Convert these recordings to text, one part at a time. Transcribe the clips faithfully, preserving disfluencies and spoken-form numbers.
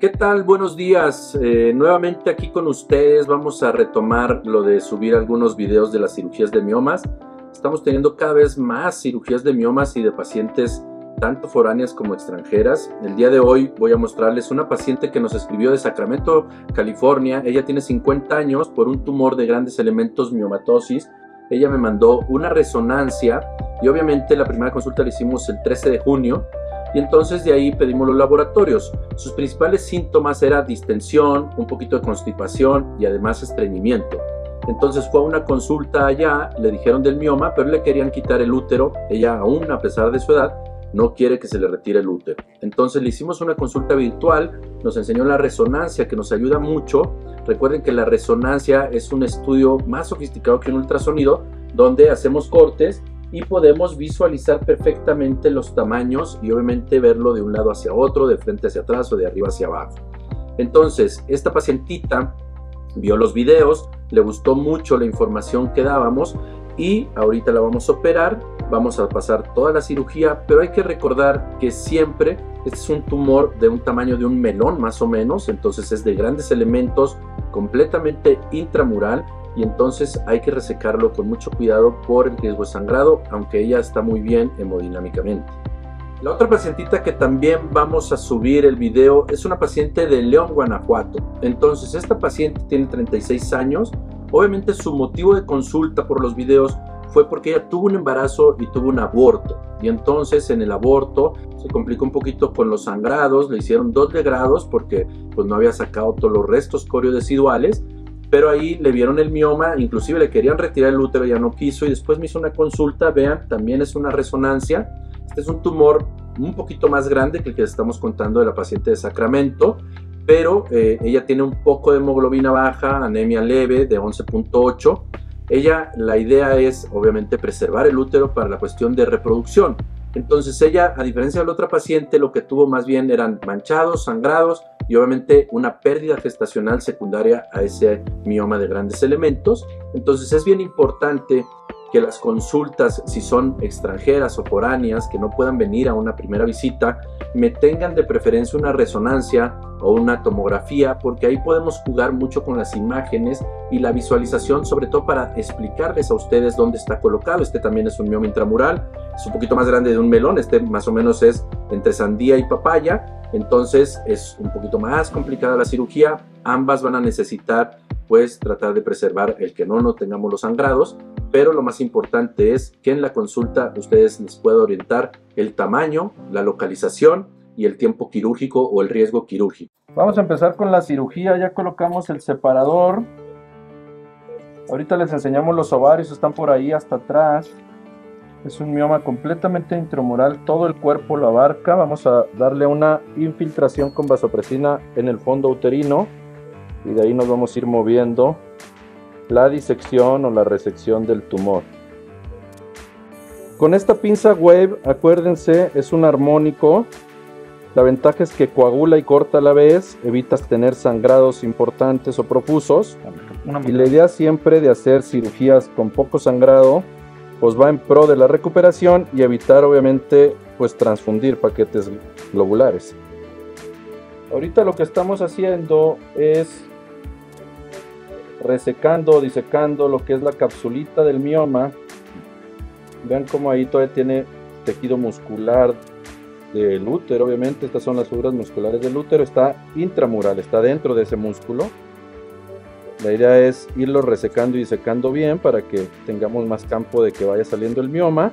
¿Qué tal? Buenos días. Eh, nuevamente aquí con ustedes. Vamos a retomar lo de subir algunos videos de las cirugías de miomas. Estamos teniendo cada vez más cirugías de miomas y de pacientes tanto foráneas como extranjeras. El día de hoy voy a mostrarles una paciente que nos escribió de Sacramento, California. Ella tiene cincuenta años por un tumor de grandes elementos miomatosis. Ella me mandó una resonancia y obviamente la primera consulta la hicimos el trece de junio. Y entonces de ahí pedimos los laboratorios. Sus principales síntomas eran distensión, un poquito de constipación y además estreñimiento. Entonces fue a una consulta allá, le dijeron del mioma, pero le querían quitar el útero. Ella aún, a pesar de su edad, no quiere que se le retire el útero. Entonces le hicimos una consulta virtual, nos enseñó la resonancia que nos ayuda mucho. Recuerden que la resonancia es un estudio más sofisticado que un ultrasonido, donde hacemos cortes y podemos visualizar perfectamente los tamaños y obviamente verlo de un lado hacia otro, de frente hacia atrás o de arriba hacia abajo. Entonces, esta pacientita vio los videos, le gustó mucho la información que dábamos y ahorita la vamos a operar, vamos a pasar toda la cirugía, pero hay que recordar que siempre este es un tumor de un tamaño de un melón más o menos, entonces es de grandes elementos, completamente intramural, y entonces hay que resecarlo con mucho cuidado por el riesgo de sangrado, aunque ella está muy bien hemodinámicamente. La otra pacientita que también vamos a subir el video es una paciente de León, Guanajuato. Entonces esta paciente tiene treinta y seis años. Obviamente su motivo de consulta por los videos fue porque ella tuvo un embarazo y tuvo un aborto, y entonces en el aborto se complicó un poquito con los sangrados, le hicieron dos degrados porque pues no había sacado todos los restos coriodesiduales, pero ahí le vieron el mioma, inclusive le querían retirar el útero, ya no quiso, y después me hizo una consulta. Vean, también es una resonancia, este es un tumor un poquito más grande que el que estamos contando de la paciente de Sacramento, pero eh, ella tiene un poco de hemoglobina baja, anemia leve de once punto ocho, ella, la idea es obviamente preservar el útero para la cuestión de reproducción. Entonces ella, a diferencia de la otra paciente, lo que tuvo más bien eran manchados, sangrados y obviamente una pérdida gestacional secundaria a ese mioma de grandes elementos. Entonces es bien importante que las consultas, si son extranjeras o foráneas, que no puedan venir a una primera visita, me tengan de preferencia una resonancia o una tomografía, porque ahí podemos jugar mucho con las imágenes y la visualización, sobre todo para explicarles a ustedes dónde está colocado. Este también es un mioma intramural, es un poquito más grande de un melón, este más o menos es entre sandía y papaya, entonces es un poquito más complicada la cirugía. Ambas van a necesitar pues tratar de preservar el que no, no tengamos los sangrados, pero lo más importante es que en la consulta ustedes les pueda orientar el tamaño, la localización y el tiempo quirúrgico o el riesgo quirúrgico. Vamos a empezar con la cirugía, ya colocamos el separador. Ahorita les enseñamos los ovarios, están por ahí hasta atrás. Es un mioma completamente intramural, todo el cuerpo lo abarca. Vamos a darle una infiltración con vasopresina en el fondo uterino y de ahí nos vamos a ir moviendo la disección o la resección del tumor. Con esta pinza Wave, acuérdense, es un armónico. La ventaja es que coagula y corta a la vez, evitas tener sangrados importantes o profusos. Y la idea siempre de hacer cirugías con poco sangrado, pues va en pro de la recuperación y evitar obviamente pues transfundir paquetes globulares. Ahorita lo que estamos haciendo es resecando o disecando lo que es la capsulita del mioma. Vean cómo ahí todavía tiene tejido muscular del útero, obviamente estas son las fibras musculares del útero, está intramural, está dentro de ese músculo. La idea es irlo resecando y disecando bien para que tengamos más campo de que vaya saliendo el mioma.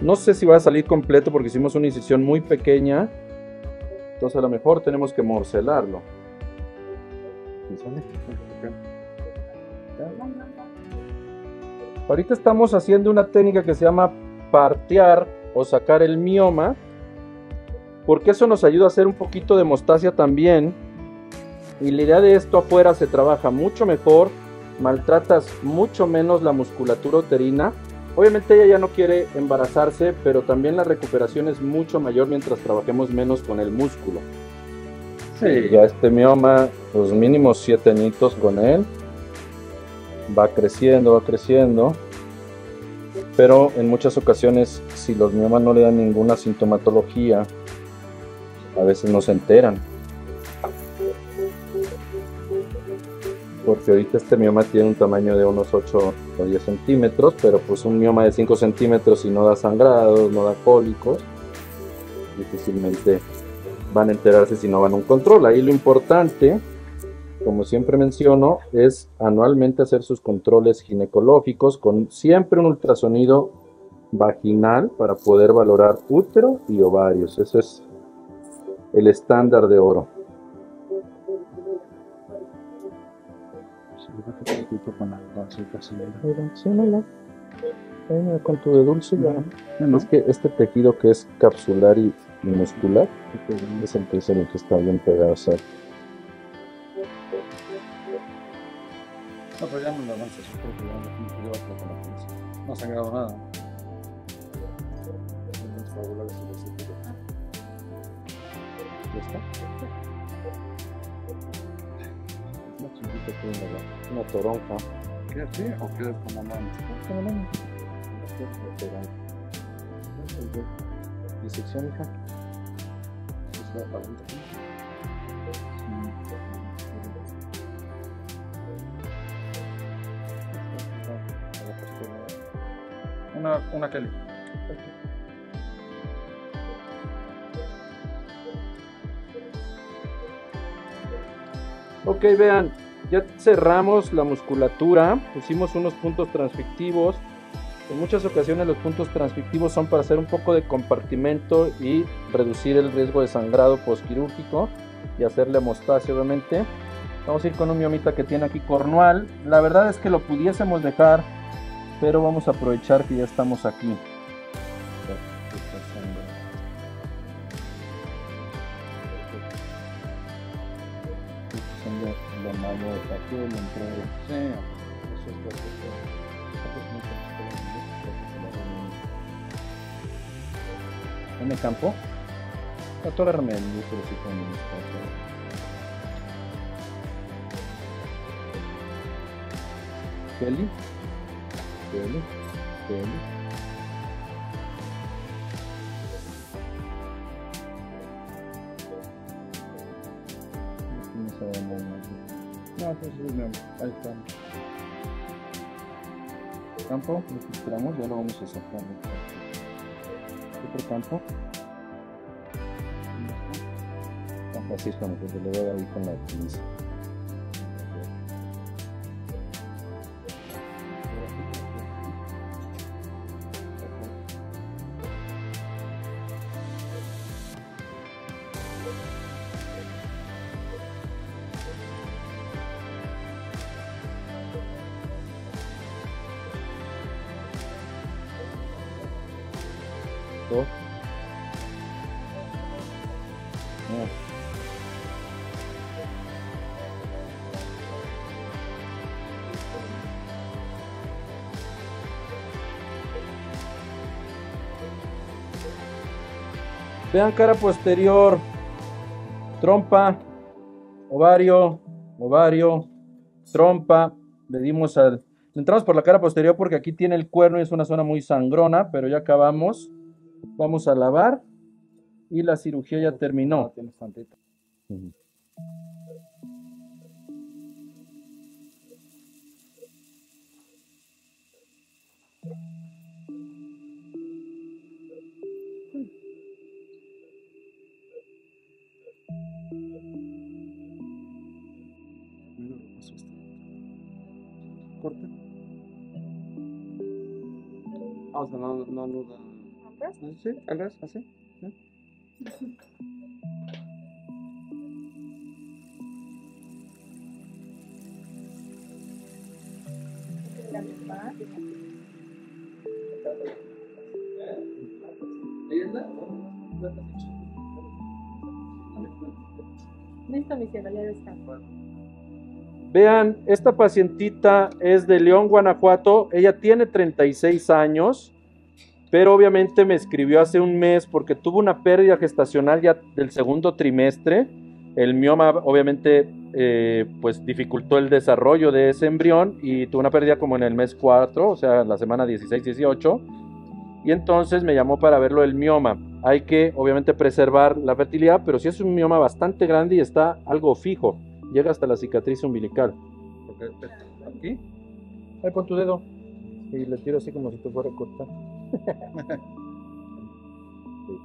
No sé si va a salir completo porque hicimos una incisión muy pequeña, entonces a lo mejor tenemos que morcelarlo. Ahorita estamos haciendo una técnica que se llama partear o sacar el mioma, porque eso nos ayuda a hacer un poquito de hemostasia también, y la idea de esto afuera se trabaja mucho mejor, maltratas mucho menos la musculatura uterina. Obviamente ella ya no quiere embarazarse, pero también la recuperación es mucho mayor mientras trabajemos menos con el músculo. Sí, ya este mioma, los mínimos siete añitos con él, va creciendo, va creciendo, pero en muchas ocasiones si los miomas no le dan ninguna sintomatología, a veces no se enteran. porque ahorita este mioma tiene un tamaño de unos ocho o diez centímetros, pero pues un mioma de cinco centímetros, si no da sangrados, no da cólicos, difícilmente van a enterarse si no van a un control. Ahí lo importante, como siempre menciono, es anualmente hacer sus controles ginecológicos con siempre un ultrasonido vaginal para poder valorar útero y ovarios. Eso es el estándar de oro. Con tu de dulce, ¿no? Es que este tejido que es capsular y muscular es el que, es el que está bien pegado. O sea, no, pero ya no me avances, yo creo que ya no te llevas la confianza. No ha sangrado nada. Ya está. Una chiquita tiene una toronja. ¿Quieres así o quieres con la mano? Con la mano. Disección, hija. Es la palabra. Una, una Kelly. Ok, vean, ya cerramos la musculatura, pusimos unos puntos transfictivos. En muchas ocasiones los puntos transfictivos son para hacer un poco de compartimento y reducir el riesgo de sangrado postquirúrgico y hacerle hemostasia, obviamente. Vamos a ir con un miomita que tiene aquí cornual. La verdad es que lo pudiésemos dejar, pero vamos a aprovechar que ya estamos aquí. En el campo, atorarme el músculo si con el espacio. Kelly, Kelly, Kelly. No, pues sí, mi amor. Ahí está. El campo, lo filtramos, ya lo vamos a sacar. Otro campo. Así es como que se le voy a dar ahí con la pinza. Vean cara posterior, trompa, ovario, ovario, trompa. Le dimos al... Entramos por la cara posterior porque aquí tiene el cuerno y es una zona muy sangrona, pero ya acabamos. Vamos a lavar y la cirugía ya terminó. Uh-huh. Corta. Ah, o sea, no, no, no, no. ¿Así? ¿Atrás? ¿Así? ¿Sí? La misma. Listo, mi cielo, ya descanso. Vean, esta pacientita es de León, Guanajuato. Ella tiene treinta y seis años, pero obviamente me escribió hace un mes porque tuvo una pérdida gestacional ya del segundo trimestre. El mioma obviamente eh, pues dificultó el desarrollo de ese embrión y tuvo una pérdida como en el mes cuatro, o sea, la semana dieciséis dieciocho. Y entonces me llamó para verlo el mioma. Hay que obviamente preservar la fertilidad, pero sí es un mioma bastante grande y está algo fijo. Llega hasta la cicatriz umbilical. porque aquí. Ahí pon tu dedo. Y le tiro así como si te fuera a cortar. Ahí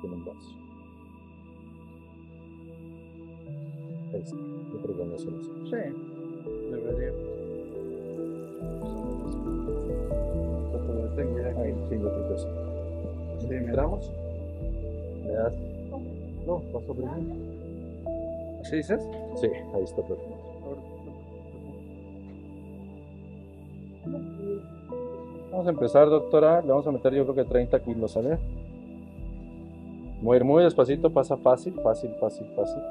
tiene un vaso. Ahí está. Yo creo que no se lo hace. Sí, debería. Ahí, sí, yo creo que sí. Sí, ¿entramos? ¿Me das? No, paso primero. ¿Así dices? Sí, ahí está perfecto. Vamos a empezar, doctora. Le vamos a meter yo creo que treinta kilos, ¿sabes? Muy, muy despacito, pasa fácil, fácil, fácil, fácil.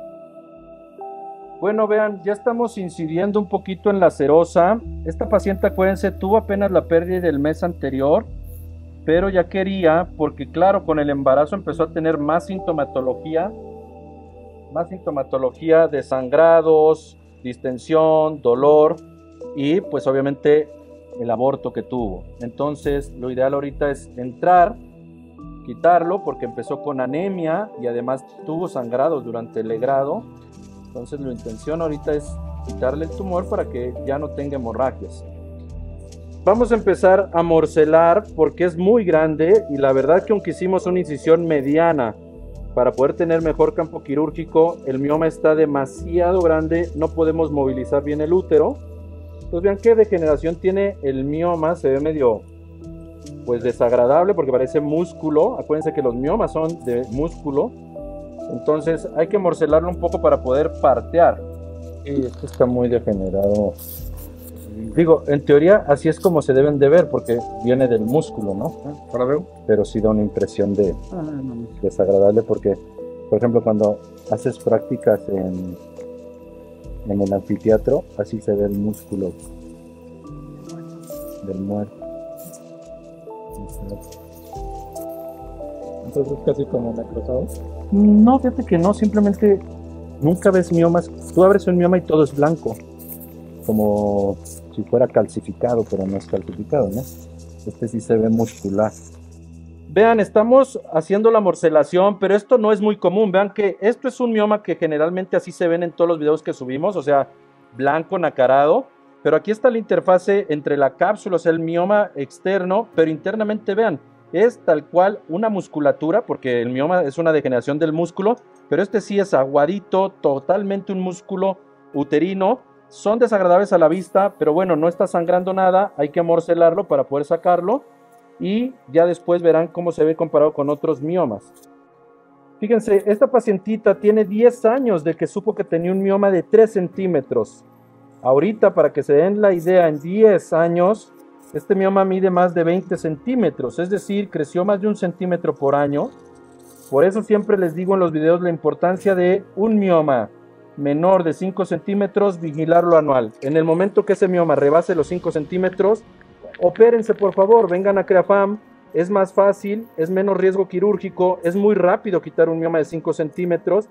Bueno, vean, ya estamos incidiendo un poquito en la cerosa. Esta paciente, acuérdense, tuvo apenas la pérdida del mes anterior, pero ya quería, porque claro, con el embarazo empezó a tener más sintomatología, más sintomatología de sangrados, distensión, dolor y pues obviamente el aborto que tuvo. Entonces lo ideal ahorita es entrar, quitarlo, porque empezó con anemia y además tuvo sangrados durante el legrado. Entonces la intención ahorita es quitarle el tumor para que ya no tenga hemorragias. Vamos a empezar a morcelar porque es muy grande y la verdad que aunque hicimos una incisión mediana para poder tener mejor campo quirúrgico, el mioma está demasiado grande, no podemos movilizar bien el útero. Entonces vean qué degeneración tiene el mioma, se ve medio pues desagradable porque parece músculo. Acuérdense que los miomas son de músculo. Entonces hay que morcelarlo un poco para poder partear. Y esto está muy degenerado. Digo, en teoría así es como se deben de ver porque viene del músculo, ¿no? Ahora veo. Pero sí da una impresión de ah, no. desagradable porque, por ejemplo, cuando haces prácticas en, en el anfiteatro, así se ve el músculo del muerto. Entonces es casi como necrosado. No, fíjate que no, simplemente nunca ves miomas. Tú abres un mioma y todo es blanco, como si fuera calcificado, pero no es calcificado, ¿no? Este sí se ve muscular. Vean, estamos haciendo la morcelación, pero esto no es muy común. Vean que esto es un mioma que generalmente así se ven en todos los videos que subimos, o sea, blanco, nacarado. Pero aquí está la interfase entre la cápsula, o sea, el mioma externo, pero internamente, vean, es tal cual una musculatura, porque el mioma es una degeneración del músculo, pero este sí es aguadito, totalmente un músculo uterino. Son desagradables a la vista, pero bueno, no está sangrando nada, hay que morcelarlo para poder sacarlo y ya después verán cómo se ve comparado con otros miomas. Fíjense, esta pacientita tiene diez años de que supo que tenía un mioma de tres centímetros. Ahorita, para que se den la idea, en diez años... este mioma mide más de veinte centímetros, es decir, creció más de un centímetro por año. Por eso siempre les digo en los videos la importancia de un mioma menor de cinco centímetros, vigilarlo anual. En el momento que ese mioma rebase los cinco centímetros, opérense por favor, vengan a Creafam, es más fácil, es menos riesgo quirúrgico, es muy rápido quitar un mioma de cinco centímetros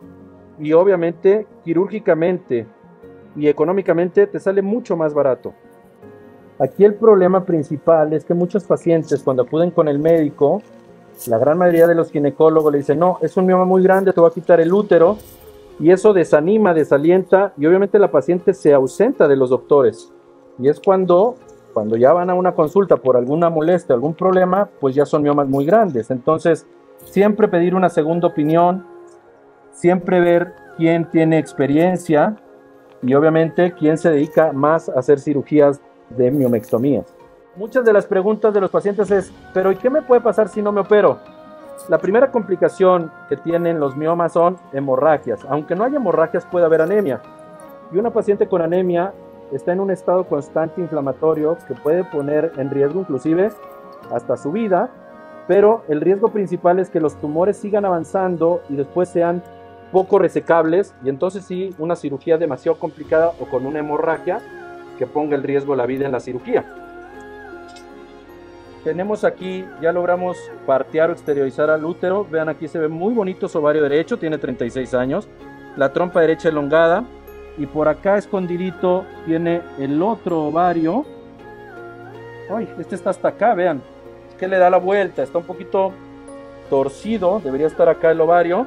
y obviamente quirúrgicamente y económicamente te sale mucho más barato. Aquí el problema principal es que muchos pacientes cuando acuden con el médico, la gran mayoría de los ginecólogos le dicen, no, es un mioma muy grande, te va a quitar el útero, y eso desanima, desalienta, y obviamente la paciente se ausenta de los doctores. Y es cuando, cuando ya van a una consulta por alguna molestia, algún problema, pues ya son miomas muy grandes. Entonces, siempre pedir una segunda opinión, siempre ver quién tiene experiencia, y obviamente quién se dedica más a hacer cirugías de miomectomías. Muchas de las preguntas de los pacientes es, pero ¿y qué me puede pasar si no me opero? La primera complicación que tienen los miomas son hemorragias. Aunque no haya hemorragias puede haber anemia. Y una paciente con anemia está en un estado constante inflamatorio que puede poner en riesgo inclusive hasta su vida, pero el riesgo principal es que los tumores sigan avanzando y después sean poco resecables y entonces sí, una cirugía demasiado complicada o con una hemorragia que ponga en riesgo la vida en la cirugía. Tenemos aquí, ya logramos partear o exteriorizar al útero. Vean, aquí se ve muy bonito su ovario derecho, tiene treinta y seis años, la trompa derecha elongada y por acá escondidito tiene el otro ovario. Ay, este está hasta acá, vean, es que le da la vuelta, está un poquito torcido, debería estar acá el ovario,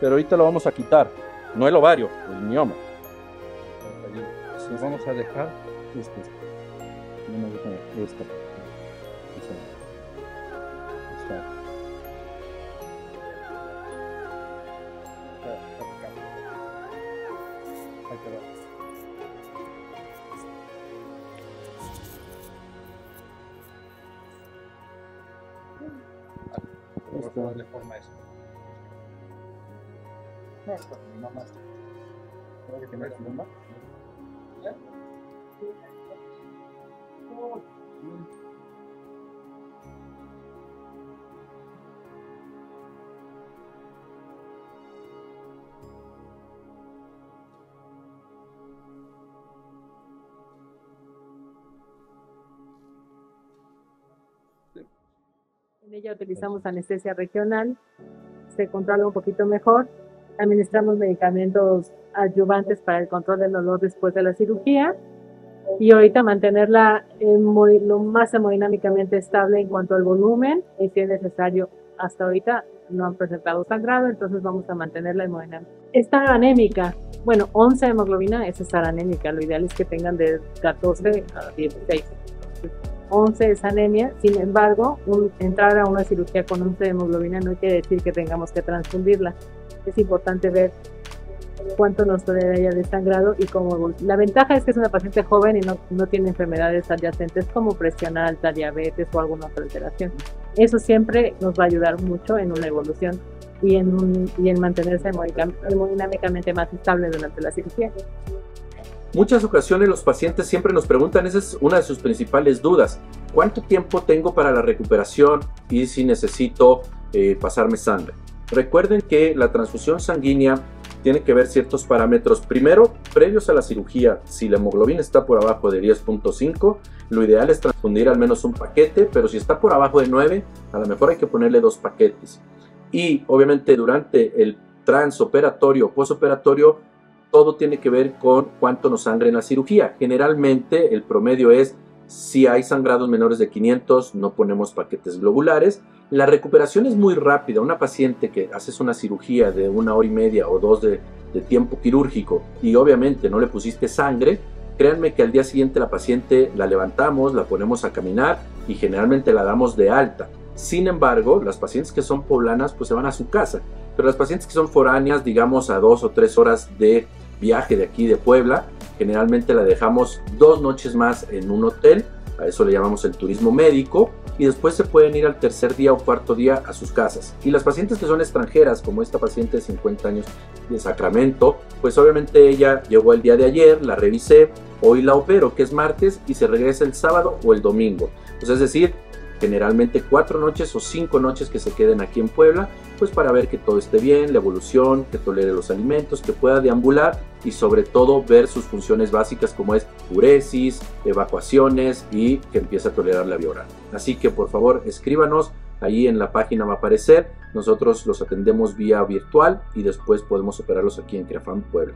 pero ahorita lo vamos a quitar, no el ovario, el mioma. Lo vamos a dejar es esta. No me gusta esta. Esa. Esta. Ahí te va. Esto de forma eso. No, esto no más. Creo que tiene pluma. ¿Ya? Sí. En ella utilizamos anestesia regional, se controla un poquito mejor, administramos medicamentos adyuvantes para el control del dolor después de la cirugía y ahorita mantenerla muy, lo más hemodinámicamente estable en cuanto al volumen y si es necesario. Hasta ahorita no han presentado sangrado, entonces vamos a mantenerla hemodinámica. Estar anémica, bueno, once de hemoglobina es estar anémica, lo ideal es que tengan de catorce a dieciséis. once es anemia, sin embargo, un, entrar a una cirugía con once de hemoglobina no quiere decir que tengamos que transfundirla. Es importante ver cuánto nos tolera ya de sangrado y cómo. La ventaja es que es una paciente joven y no, no tiene enfermedades adyacentes como presión alta, diabetes o alguna otra alteración. Eso siempre nos va a ayudar mucho en una evolución y en, un, y en mantenerse hemodinámicamente más estable durante la cirugía. Muchas ocasiones los pacientes siempre nos preguntan, esa es una de sus principales dudas, ¿cuánto tiempo tengo para la recuperación y si necesito eh, pasarme sangre? Recuerden que la transfusión sanguínea tiene que ver ciertos parámetros. Primero, previos a la cirugía, si la hemoglobina está por abajo de diez punto cinco, lo ideal es transfundir al menos un paquete, pero si está por abajo de nueve, a lo mejor hay que ponerle dos paquetes. Y obviamente durante el transoperatorio o postoperatorio, todo tiene que ver con cuánto nos sangra en la cirugía. Generalmente el promedio es, si hay sangrados menores de quinientos, no ponemos paquetes globulares. La recuperación es muy rápida. Una paciente que haces una cirugía de una hora y media o dos de, de tiempo quirúrgico y obviamente no le pusiste sangre, créanme que al día siguiente la paciente la levantamos, la ponemos a caminar y generalmente la damos de alta. Sin embargo, las pacientes que son poblanas pues se van a su casa, pero las pacientes que son foráneas, digamos a dos o tres horas de viaje de aquí de Puebla, generalmente la dejamos dos noches más en un hotel, a eso le llamamos el turismo médico, y después se pueden ir al tercer día o cuarto día a sus casas. Y las pacientes que son extranjeras, como esta paciente de cincuenta años de Sacramento, pues obviamente ella llegó el día de ayer, la revisé, hoy la opero, que es martes, y se regresa el sábado o el domingo. Pues es decir, generalmente cuatro noches o cinco noches que se queden aquí en Puebla, pues para ver que todo esté bien, la evolución, que tolere los alimentos, que pueda deambular y sobre todo ver sus funciones básicas como es uresis, evacuaciones y que empiece a tolerar la vía oral. Así que por favor escríbanos, ahí en la página va a aparecer, nosotros los atendemos vía virtual y después podemos operarlos aquí en Creafam Puebla.